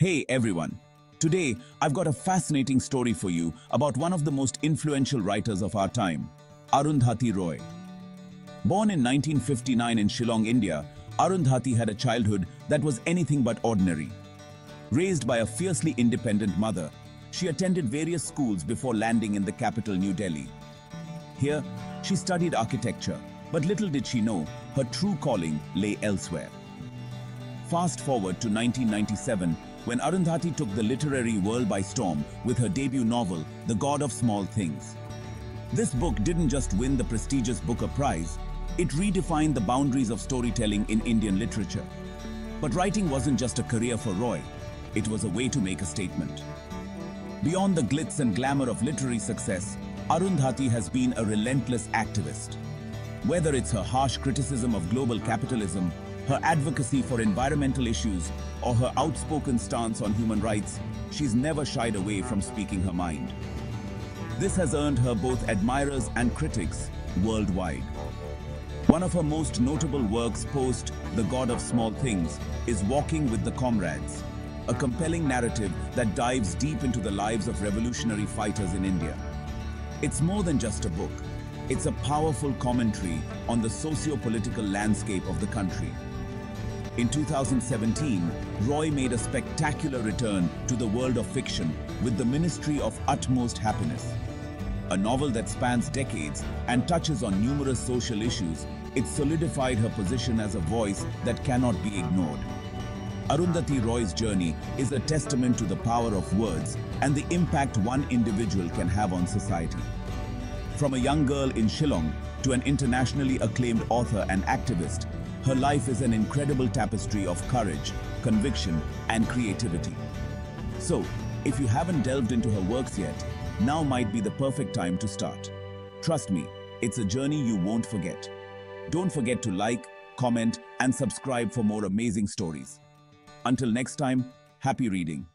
Hey everyone, today I've got a fascinating story for you about one of the most influential writers of our time, Arundhati Roy. Born in 1959 in Shillong, India, Arundhati had a childhood that was anything but ordinary. Raised by a fiercely independent mother, she attended various schools before landing in the capital New Delhi. Here, she studied architecture, but little did she know her true calling lay elsewhere. Fast forward to 1997, when Arundhati took the literary world by storm with her debut novel, The God of Small Things. This book didn't just win the prestigious Booker Prize, it redefined the boundaries of storytelling in Indian literature. But writing wasn't just a career for Roy, it was a way to make a statement. Beyond the glitz and glamour of literary success, Arundhati has been a relentless activist. Whether it's her harsh criticism of global capitalism, her advocacy for environmental issues, or her outspoken stance on human rights, she's never shied away from speaking her mind. This has earned her both admirers and critics worldwide. One of her most notable works post The God of Small Things is Walking with the Comrades, a compelling narrative that dives deep into the lives of revolutionary fighters in India. It's more than just a book. It's a powerful commentary on the socio-political landscape of the country. In 2017, Roy made a spectacular return to the world of fiction with The Ministry of Utmost Happiness. A novel that spans decades and touches on numerous social issues, it solidified her position as a voice that cannot be ignored. Arundhati Roy's journey is a testament to the power of words and the impact one individual can have on society. From a young girl in Shillong to an internationally acclaimed author and activist, her life is an incredible tapestry of courage, conviction, and creativity. So, if you haven't delved into her works yet, now might be the perfect time to start. Trust me, it's a journey you won't forget. Don't forget to like, comment, and subscribe for more amazing stories. Until next time, happy reading.